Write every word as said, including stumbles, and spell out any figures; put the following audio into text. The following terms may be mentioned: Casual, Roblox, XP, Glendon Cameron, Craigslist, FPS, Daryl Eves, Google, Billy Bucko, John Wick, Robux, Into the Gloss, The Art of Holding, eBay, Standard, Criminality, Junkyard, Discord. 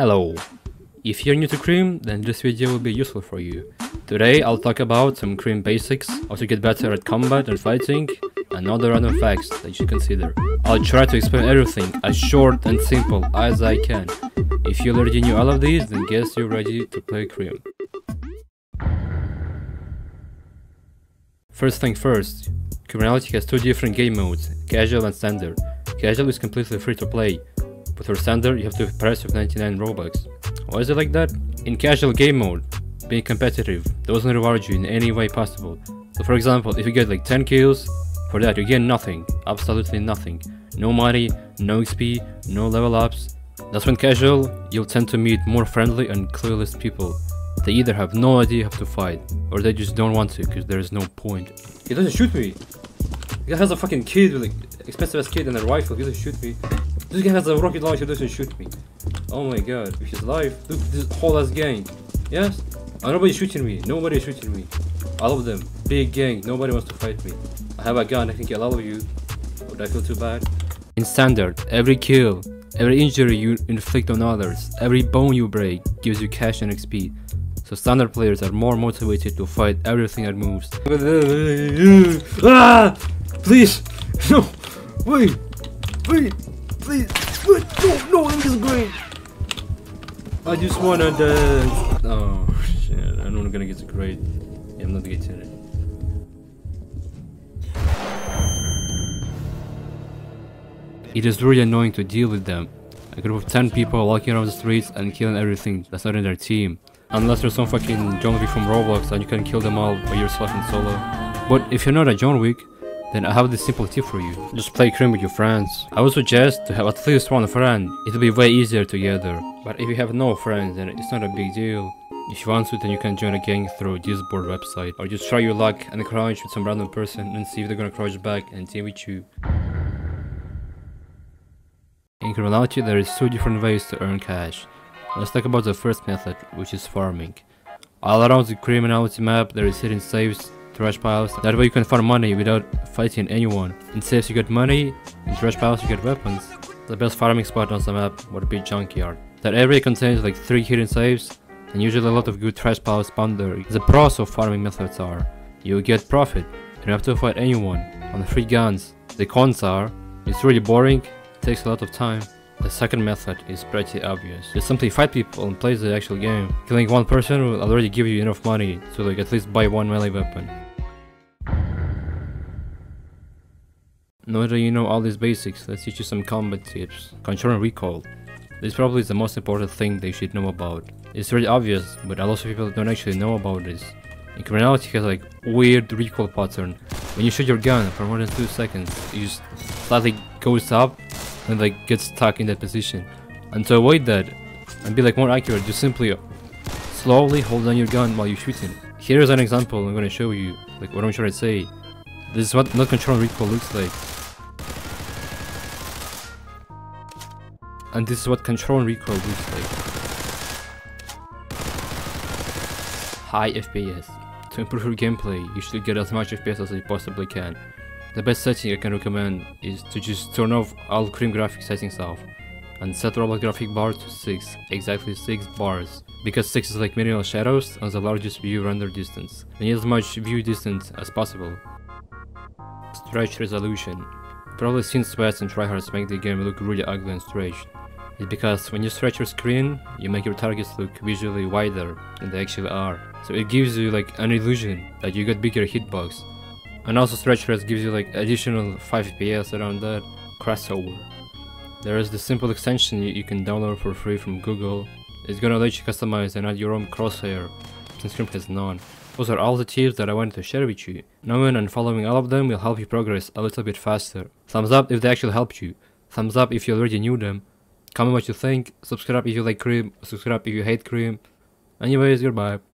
Hello! If you're new to Crim, then this video will be useful for you. Today I'll talk about some Crim basics, how to get better at combat and fighting, and other random facts that you should consider. I'll try to explain everything as short and simple as I can. If you already knew all of these, then guess you're ready to play Crim. First thing first, Criminality has two different game modes, Casual and Standard. Casual is completely free to play, but for Standard you have to press with ninety-nine Robux. Why is it like that? In Casual game mode, being competitive doesn't reward you in any way possible. So for example, if you get like ten kills, for that you gain nothing, absolutely nothing. No money, no X P, no level ups. That's when Casual, you'll tend to meet more friendly and clueless people. They either have no idea how to fight, or they just don't want to because there is no point. He doesn't shoot me! This guy has a fucking kid with an expensive ass kid and a rifle, he doesn't shoot me. This guy has a rocket launcher, he doesn't shoot me. Oh my god, if he's alive, look at this whole ass gang. Yes? And nobody's shooting me, nobody's shooting me. All of them, big gang, nobody wants to fight me. I have a gun, I can kill all of you. Would I feel too bad? In Standard, every kill, every injury you inflict on others, every bone you break gives you cash and X P. So Standard players are more motivated to fight everything that moves. Ah! Please! No! Wait! Wait! Please! Wait! No! No! I'm just going! I just wanna dance! Oh shit, I'm not gonna get the grade. Yeah, I'm not getting it. It is really annoying to deal with them. A group of ten people walking around the streets and killing everything that's not in their team. Unless there's some fucking John Wick from Roblox and you can kill them all by yourself in solo. But if you're not a John Wick, then I have this simple tip for you. Just play Crim with your friends. I would suggest to have at least one friend. It'll be way easier together. But if you have no friends, then it's not a big deal. If you want to, then you can join a gang through Discord website. Or just try your luck and crouch with some random person and see if they're gonna crouch back and team with you. In Criminality, there is two different ways to earn cash. Let's talk about the first method, which is farming. All around the Criminality map there is hidden safes, trash piles, that way you can farm money without fighting anyone. In safes you get money, in trash piles you get weapons. The best farming spot on the map would be Junkyard. That area contains like three hidden safes, and usually a lot of good trash piles spawn there. The pros of farming methods are, you get profit, you don't have to fight anyone, on free guns. The cons are, it's really boring, it takes a lot of time. The second method is pretty obvious. Just simply fight people and play the actual game. Killing one person will already give you enough money to like at least buy one melee weapon. Now that you know all these basics, let's teach you some combat tips. Control and recall. This probably is the most important thing they should know about. It's really obvious, but a lot of people don't actually know about this. In Criminality has like weird recoil pattern. When you shoot your gun for more than two seconds, it just slightly goes up and like get stuck in that position. And to avoid that and be like more accurate, just simply slowly hold down your gun while you're shooting. Here is an example I'm gonna show you, like what I'm trying to say. This is what not control recoil looks like. And this is what control recoil looks like. High F P S. To improve your gameplay, you should get as much F P S as you possibly can. The best setting I can recommend is to just turn off all Crim graphic settings off and set Roblox graphic bar to six, exactly six bars, because six is like minimal shadows and the largest view render distance. You need as much view distance as possible. Stretch resolution. You've probably seen sweats and tryhards make the game look really ugly and stretched. It's because when you stretch your screen, you make your targets look visually wider than they actually are. So it gives you like an illusion that you got bigger hitbox. And also stretch res gives you like additional five F P S around that. Crossover. There is the simple extension you can download for free from Google. It's gonna let you customize and add your own crosshair, since Crim has none. Those are all the tips that I wanted to share with you. Knowing and following all of them will help you progress a little bit faster. Thumbs up if they actually helped you. Thumbs up if you already knew them. Comment what you think. Subscribe if you like Crim. Subscribe if you hate Crim. Anyways, goodbye.